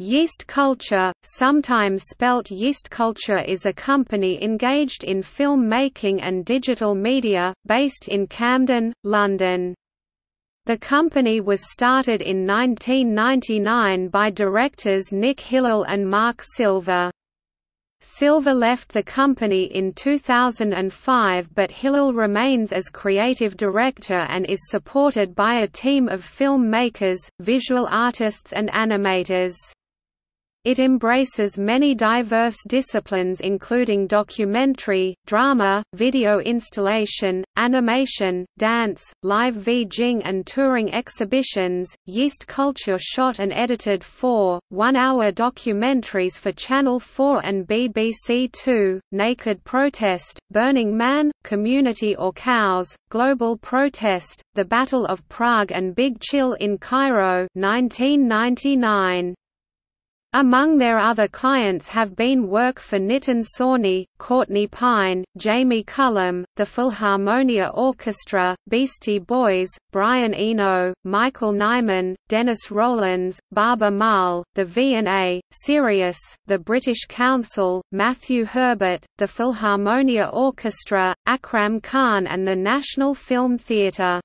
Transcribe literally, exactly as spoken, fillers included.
Yeast Culture, sometimes spelt Yeast Culture, is a company engaged in film making and digital media, based in Camden, London. The company was started in nineteen ninety-nine by directors Nick Hillel and Mark Silver. Silver left the company in two thousand five, but Hillel remains as creative director and is supported by a team of filmmakers, visual artists and animators. It embraces many diverse disciplines including documentary, drama, video installation, animation, dance, live VJing and touring exhibitions. Yeast Culture shot and edited four, one-hour documentaries for Channel four and B B C two, Naked Protest, Burning Man, Community or Cows, Global Protest, The Battle of Prague and Big Chill in Cairo nineteen ninety-nine. Among their other clients have been work for Nitin Sawhney, Courtney Pine, Jamie Cullum, the Philharmonia Orchestra, Beastie Boys, Brian Eno, Michael Nyman, Dennis Rollins, Barbara Marle, the V and A, Sirius, the British Council, Matthew Herbert, the Philharmonia Orchestra, Akram Khan and the National Film Theatre.